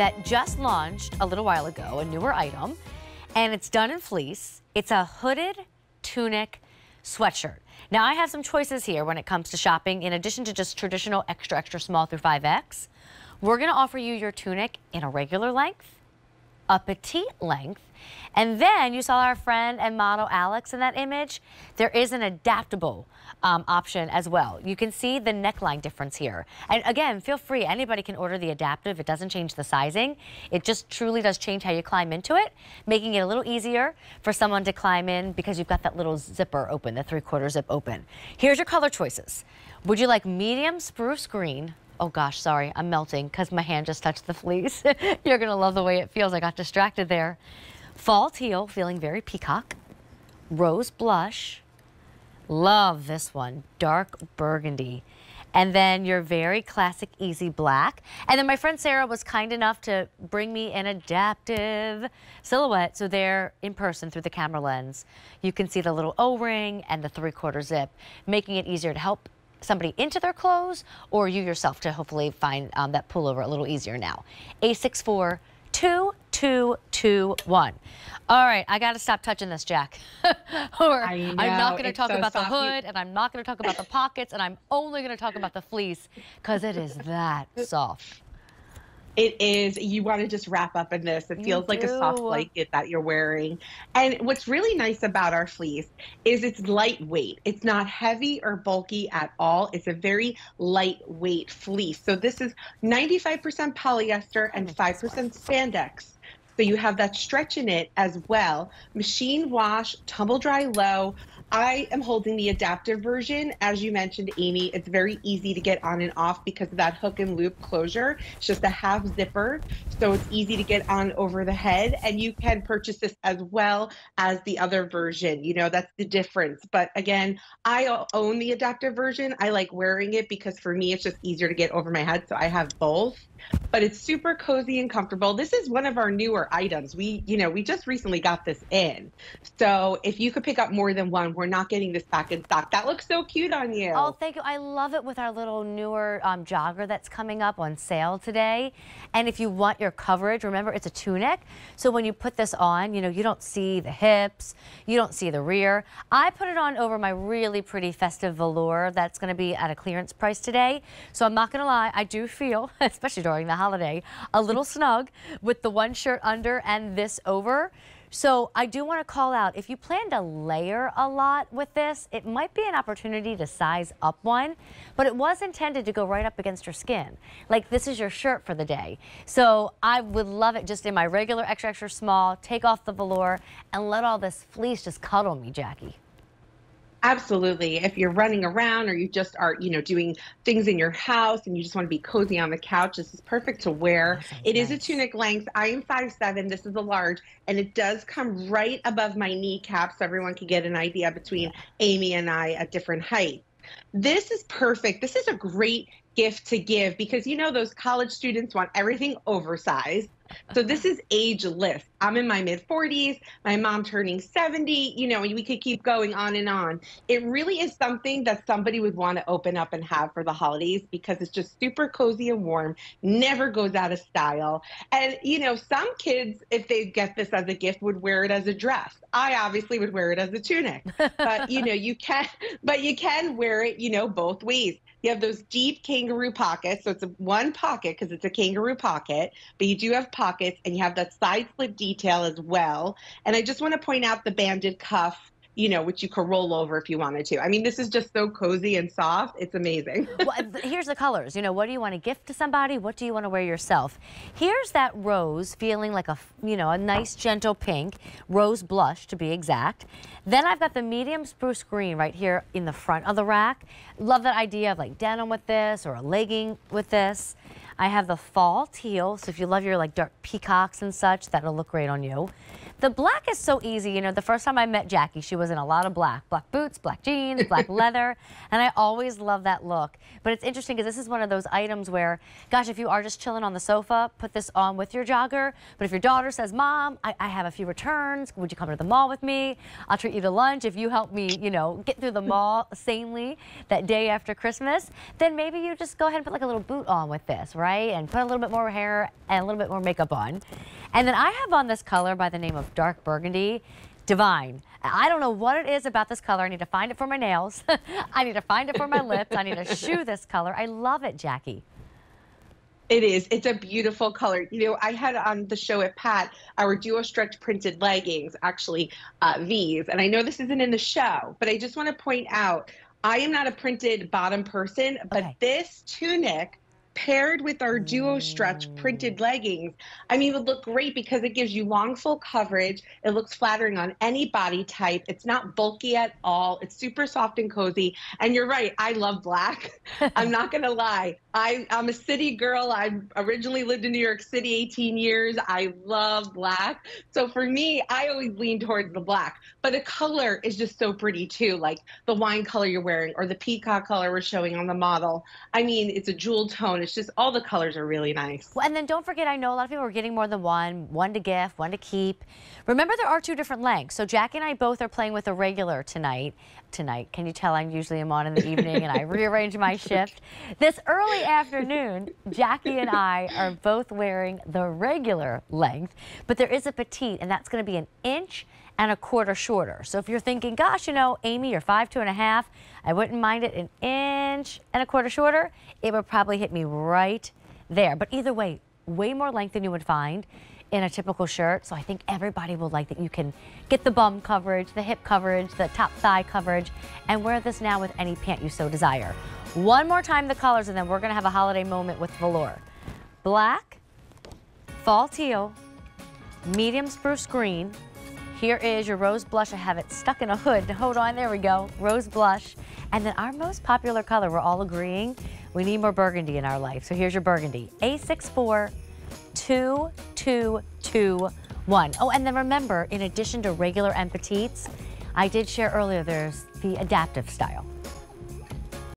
that just launched a little while ago, a newer item, and it's done in fleece. It's a hooded tunic sweatshirt. Now, I have some choices here when it comes to shopping. In addition to just traditional extra, extra small through 5X, we're going to offer you your tunic in a regular length, a petite length, and then you saw our friend and model Alex in that image. There is an adaptable option as well. You can see the neckline difference here. And again, feel free, anybody can order the adaptive. It doesn't change the sizing. It just truly does change how you climb into it, making it a little easier for someone to climb in because you've got that little zipper open, the 3/4 zip open. Here's your color choices. Would you like medium spruce green? Oh gosh, sorry, I'm melting because my hand just touched the fleece. You're gonna love the way it feels. I got distracted there. Fall teal, feeling very peacock. Rose blush, love this one. Dark burgundy. And then your very classic easy black. And then my friend Sarah was kind enough to bring me an adaptive silhouette. So there in person through the camera lens, you can see the little O-ring and the 3/4 zip, making it easier to help somebody into their clothes, or you yourself to hopefully find that pullover a little easier now. 864-2221. All right, I got to stop touching this, Jack. Or I'm not going to talk about the hood, and I'm not going to talk about the pockets, and I'm only going to talk about the fleece because it is that soft. It is. You want to just wrap up in this. It feels like a soft blanket that you're wearing. And what's really nice about our fleece is it's lightweight. It's not heavy or bulky at all. It's a very lightweight fleece. So this is 95% polyester and 5% spandex. So you have that stretch in it as well. Machine wash, tumble dry low. I am holding the adaptive version. As you mentioned, Amy, it's very easy to get on and off because of that hook and loop closure. It's just a half zipper, so it's easy to get on over the head. And you can purchase this as well as the other version. You know, that's the difference. But again, I own the adaptive version. I like wearing it because for me, it's just easier to get over my head. So I have both. But it's super cozy and comfortable. This is one of our newer items. We just recently got this in. So if you could pick up more than one, we're not getting this back in stock. That looks so cute on you. Oh, thank you. I love it with our little newer jogger that's coming up on sale today. And if you want your coverage, remember it's a tunic. So when you put this on, you know, you don't see the hips, you don't see the rear. I put it on over my really pretty festive velour that's going to be at a clearance price today. So I'm not going to lie, I do feel, especially during the holiday, a little snug with the one shirt under and this over. So I do want to call out, if you plan to layer a lot with this, it might be an opportunity to size up one, but it was intended to go right up against your skin. Like, this is your shirt for the day. So I would love it just in my regular extra, extra small, take off the velour, and let all this fleece just cuddle me, Jackie. Absolutely. If you're running around or you just are, you know, doing things in your house and you just want to be cozy on the couch, this is perfect to wear. It is a tunic length. I am 5'7". This is a large, and it does come right above my kneecap, so everyone can get an idea between Amy and I at different heights. This is perfect. This is a great gift to give because, you know, those college students want everything oversized. So this is ageless. I'm in my mid-40s, my mom turning 70, you know, and we could keep going on and on. It really is something that somebody would want to open up and have for the holidays because it's just super cozy and warm, never goes out of style. And, you know, some kids, if they get this as a gift, would wear it as a dress. I obviously would wear it as a tunic, but, you know, you can wear it, you know, both ways. You have those deep kangaroo pockets. So it's one pocket because it's a kangaroo pocket, but you do have pockets and you have that side slip detail as well. And I just want to point out the banded cuff, you know, which you could roll over if you wanted to. I mean, this is just so cozy and soft. It's amazing. Well, here's the colors. You know, what do you want to gift to somebody? What do you want to wear yourself? Here's that rose feeling like a, you know, a nice gentle pink, rose blush to be exact. Then I've got the medium spruce green right here in the front of the rack. Love that idea of like denim with this or a legging with this. I have the fall teal, so if you love your like dark peacocks and such, that'll look great on you. The black is so easy. You know, the first time I met Jackie, she was in a lot of black. Black boots, black jeans, black leather, and I always love that look. But it's interesting because this is one of those items where, gosh, if you are just chilling on the sofa, put this on with your jogger. But if your daughter says, Mom, I have a few returns, would you come to the mall with me? I'll treat you to lunch. If you help me, you know, get through the mall sanely that day after Christmas, then maybe you just go ahead and put like a little boot on with this, right? right? And put a little bit more hair and a little bit more makeup on. And then I have on this color by the name of Dark Burgundy. Divine. I don't know what it is about this color. I need to find it for my nails. I need to find it for my lips. I need to shoe this color. I love it, Jackie. It is. It's a beautiful color. You know, I had on the show at Pat our duo stretch printed leggings, actually these. And I know this isn't in the show, but I just want to point out I am not a printed bottom person, but this tunic paired with our duo stretch printed leggings, I mean, it would look great because it gives you long, full coverage. It looks flattering on any body type. It's not bulky at all. It's super soft and cozy. And you're right. I love black. I'm not going to lie. I'm a city girl. I originally lived in New York City 18 years. I love black. So for me, I always lean towards the black. But the color is just so pretty, too, like the wine color you're wearing or the peacock color we're showing on the model. I mean, it's a jewel tone. It's just all the colors are really nice. Well, and then don't forget, I know a lot of people are getting more than one to gift, one to keep. Remember, there are two different lengths. So Jackie and I both are playing with a regular tonight. Can you tell I'm usually on in the evening and I rearrange my shift? This early afternoon, Jackie and I are both wearing the regular length, but there is a petite, and that's going to be 1.25 inches shorter. So if you're thinking, gosh, you know, Amy, you're 5'2½", I wouldn't mind it 1.25 inches shorter. It would probably hit me right there. But either way, way more length than you would find in a typical shirt. So I think everybody will like that you can get the bum coverage, the hip coverage, the top thigh coverage, and wear this now with any pant you so desire. One more time the colors, and then we're going to have a holiday moment with velour. Black, fall teal, medium spruce green. Here is your rose blush. I have it stuck in a hood. Hold on, there we go. Rose blush. And then our most popular color, we're all agreeing, we need more burgundy in our life. So here's your burgundy. A642221. Oh, and then remember, in addition to regular and petites, I did share earlier, there's the adaptive style.